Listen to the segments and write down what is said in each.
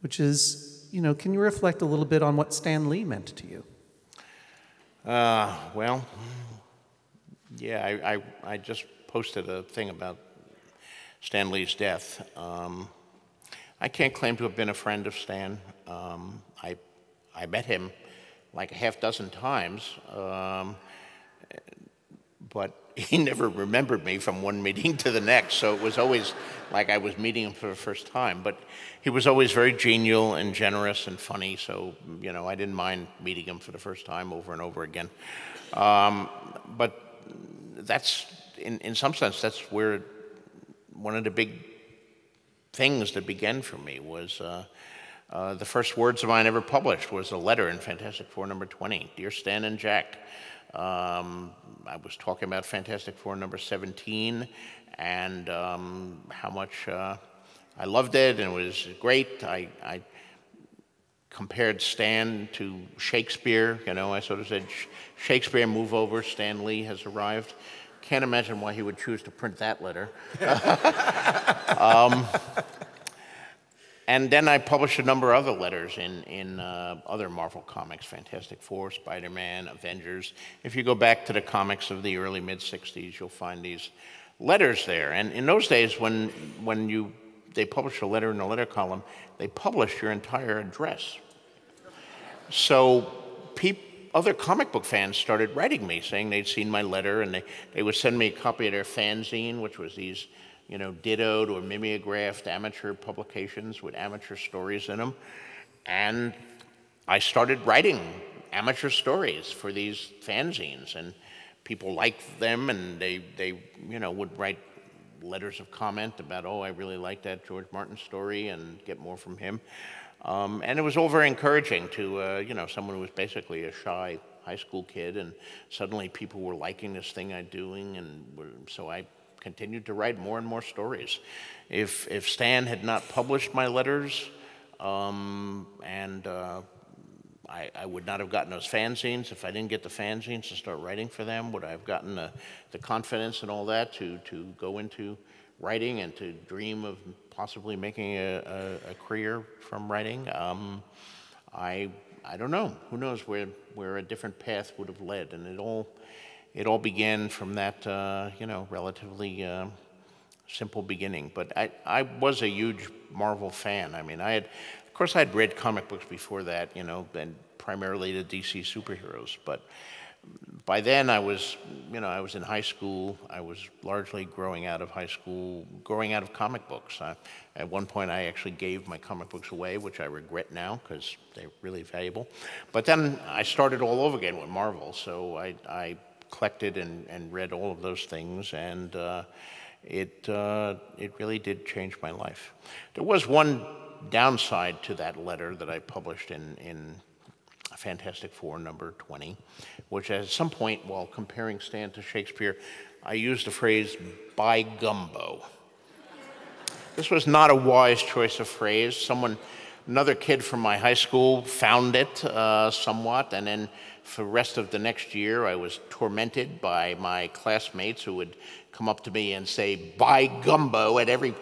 which is, you know, can you reflect a little bit on what Stan Lee meant to you? Well, yeah, I just posted a thing about Stan Lee's death. I can't claim to have been a friend of Stan. I met him like a half-dozen times, but he never remembered me from one meeting to the next, so it was always like I was meeting him for the first time. But he was always very genial and generous and funny, so, you know, I didn't mind meeting him for the first time over and over again. But that's, in some sense, that's where one of the big things that began for me was the first words of mine ever published was a letter in Fantastic Four number 20, "Dear Stan and Jack." I was talking about Fantastic Four number 17 and how much I loved it and it was great. I compared Stan to Shakespeare. You know, I sort of said, Shakespeare, move over, Stan Lee has arrived. Can't imagine why he would choose to print that letter. And then I published a number of other letters in other Marvel comics, Fantastic Four, Spider-Man, Avengers. If you go back to the comics of the early, mid-'60s, you'll find these letters there. And in those days, when they published a letter in the letter column, they published your entire address. So other comic book fans started writing me, saying they'd seen my letter, and they would send me a copy of their fanzine, which was these, you know, dittoed or mimeographed amateur publications with amateur stories in them. And I started writing amateur stories for these fanzines, and people liked them, and they you know, would write letters of comment about, oh, I really like that George Martin story, and get more from him. And it was all very encouraging to, you know, someone who was basically a shy high school kid, and suddenly people were liking this thing I'm doing, so I continued to write more and more stories. If Stan had not published my letters, I would not have gotten those fanzines. If I didn't get the fanzines to start writing for them, would I have gotten the confidence and all that to go into writing and to dream of possibly making a career from writing? I don't know. Who knows where a different path would have led? And it all began from that, you know, relatively simple beginning. But I was a huge Marvel fan. I mean, of course, I had read comic books before that, you know, and primarily the DC superheroes. But by then, I was in high school. I was largely growing out of high school, growing out of comic books. At one point, I actually gave my comic books away, which I regret now because they're really valuable. But then I started all over again with Marvel, so I collected and read all of those things, and it really did change my life. There was one downside to that letter that I published in Fantastic Four number 20, which at some point while comparing Stan to Shakespeare, I used the phrase, "by gumbo." This was not a wise choice of phrase. Another kid from my high school found it somewhat, and then for the rest of the next year, I was tormented by my classmates who would come up to me and say, "by gumbo," at every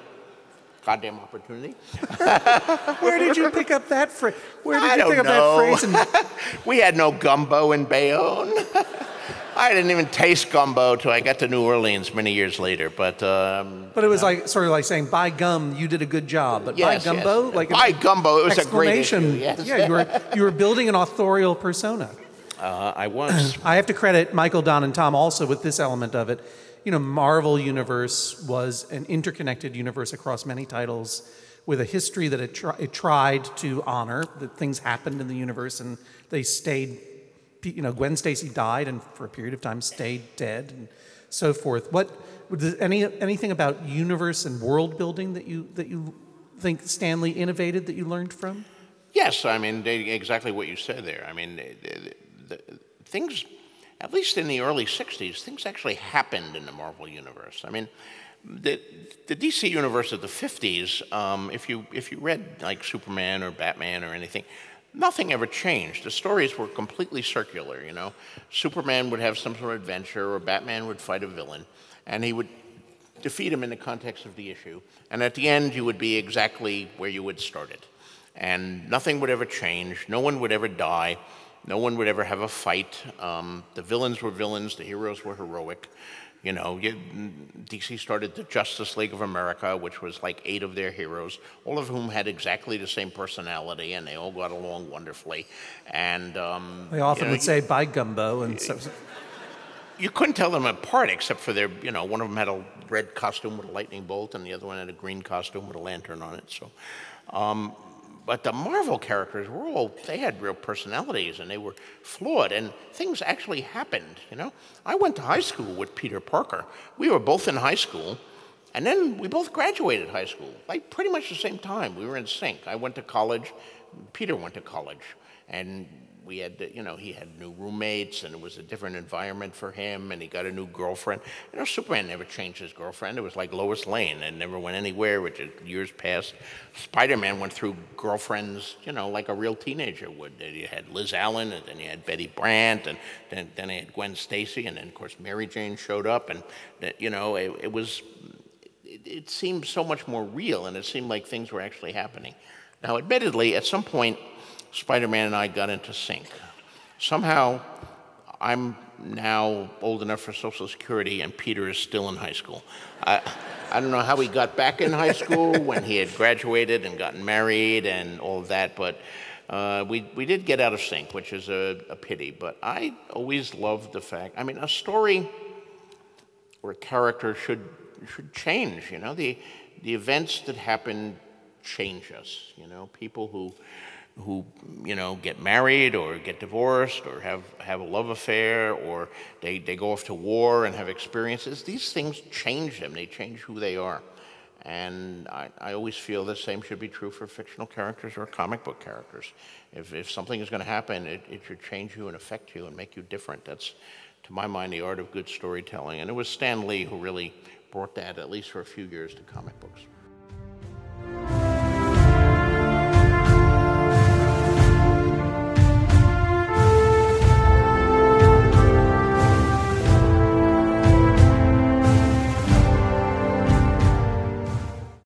goddamn opportunity. Where did you pick up that phrase? Where did you pick up that phrase? We had no gumbo in Bayonne. I didn't even taste gumbo till I got to New Orleans many years later, but it was like sort of like saying, "By gum, you did a good job," but yes, by gumbo, yes. Like by gumbo, it was a great issue. Yes. Yeah, you were building an authorial persona. I was. I have to credit Michael, Don, and Tom also with this element of it. You know, Marvel Universe was an interconnected universe across many titles, with a history that it tried to honor, that things happened in the universe and they stayed. You know, Gwen Stacy died and for a period of time stayed dead and so forth. What was anything about universe and world building that you think Stan Lee innovated that you learned from? Yes, I mean, exactly what you said there. I mean, things, at least in the early 60s, things actually happened in the Marvel Universe. I mean, the DC Universe of the 50s, if you read like Superman or Batman or anything, nothing ever changed. The stories were completely circular, you know. Superman would have some sort of adventure, or Batman would fight a villain, and he would defeat him in the context of the issue. And at the end, you would be exactly where you would start it. And nothing would ever change. No one would ever die. No one would ever have a fight. The villains were villains. The heroes were heroic. You know, DC started the Justice League of America, which was like 8 of their heroes, all of whom had exactly the same personality, and they all got along wonderfully. And we often would say, "Bye, Gumbo," and so. You couldn't tell them apart except for their, you know, one of them had a red costume with a lightning bolt, and the other one had a green costume with a lantern on it. So, but the Marvel characters were all—they had real personalities, and they were flawed, and things actually happened. You know, I went to high school with Peter Parker. We were both in high school, and then we both graduated high school, like pretty much the same time. We were in sync. I went to college, Peter went to college, and we had—you know—he had new roommates, and it was a different environment for him, and he got a new girlfriend. You know, Superman never changed his girlfriend. It was like Lois Lane, and never went anywhere, which years passed. Spider-Man went through girlfriends, you know, like a real teenager would. You had Liz Allen, and then you had Betty Brant, and then he had Gwen Stacy, and then of course Mary Jane showed up, and that, you know, it seemed so much more real, and it seemed like things were actually happening. Now, admittedly, at some point, Spider-Man and I got into sync. Somehow, I'm now old enough for Social Security, and Peter is still in high school. I don't know how he got back in high school when he had graduated and gotten married and all of that, but we did get out of sync, which is a pity. But I always loved the fact, I mean, a story or a character should change, you know? The events that happen change us, you know? People who you know, get married or get divorced or have a love affair, or they go off to war and have experiences. These things change them. They change who they are. And I always feel the same should be true for fictional characters or comic book characters. If something is going to happen, it should change you and affect you and make you different. That's, to my mind, the art of good storytelling. And it was Stan Lee who really brought that, at least for a few years, to comic books.